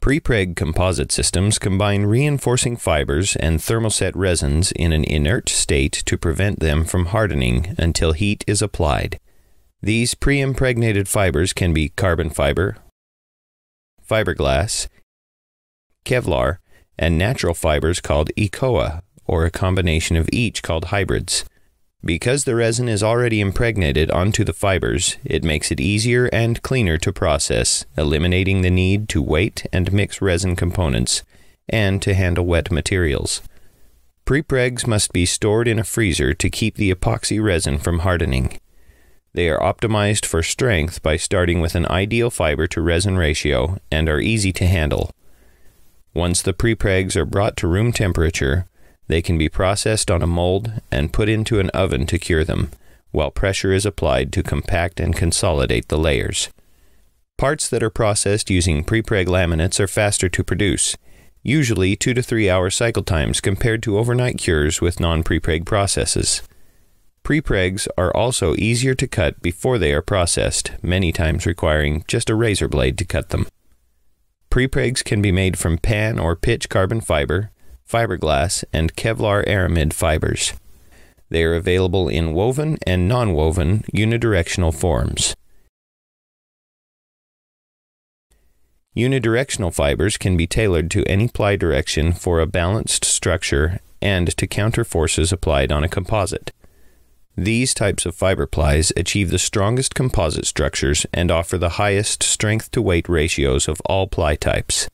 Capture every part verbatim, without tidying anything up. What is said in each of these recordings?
Prepreg composite systems combine reinforcing fibers and thermoset resins in an inert state to prevent them from hardening until heat is applied. These pre-impregnated fibers can be carbon fiber, fiberglass, Kevlar, and natural fibers called E C O A, or a combination of each called hybrids. Because the resin is already impregnated onto the fibers, it makes it easier and cleaner to process, eliminating the need to weight and mix resin components, and to handle wet materials. Prepregs must be stored in a freezer to keep the epoxy resin from hardening. They are optimized for strength by starting with an ideal fiber to resin ratio and are easy to handle. Once the prepregs are brought to room temperature, they can be processed on a mold and put into an oven to cure them, while pressure is applied to compact and consolidate the layers. Parts that are processed using prepreg laminates are faster to produce, usually two to three hour cycle times compared to overnight cures with non-prepreg processes. Prepregs are also easier to cut before they are processed, many times requiring just a razor blade to cut them. Prepregs can be made from pan or pitch carbon fiber, fiberglass, and Kevlar aramid fibers. They are available in woven and non-woven unidirectional forms. Unidirectional fibers can be tailored to any ply direction for a balanced structure and to counter forces applied on a composite. These types of fiber plies achieve the strongest composite structures and offer the highest strength-to-weight ratios of all ply types.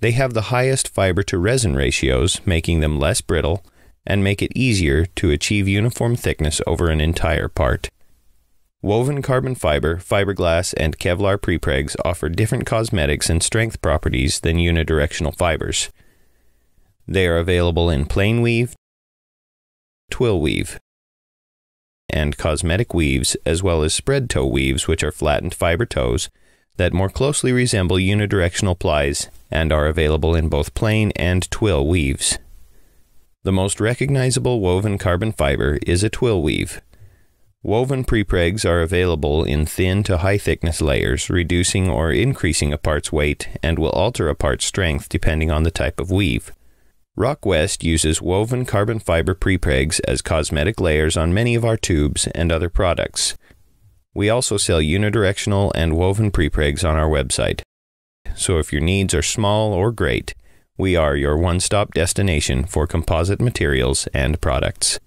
They have the highest fiber-to-resin ratios, making them less brittle, and make it easier to achieve uniform thickness over an entire part. Woven carbon fiber, fiberglass, and Kevlar prepregs offer different cosmetics and strength properties than unidirectional fibers. They are available in plain weave, twill weave, and cosmetic weaves, as well as spread toe weaves, which are flattened fiber toes that more closely resemble unidirectional plies and are available in both plain and twill weaves. The most recognizable woven carbon fiber is a twill weave. Woven prepregs are available in thin to high thickness layers, reducing or increasing a part's weight and will alter a part's strength depending on the type of weave. Rock West uses woven carbon fiber prepregs as cosmetic layers on many of our tubes and other products. We also sell unidirectional and woven prepregs on our website. So if your needs are small or great, we are your one-stop destination for composite materials and products.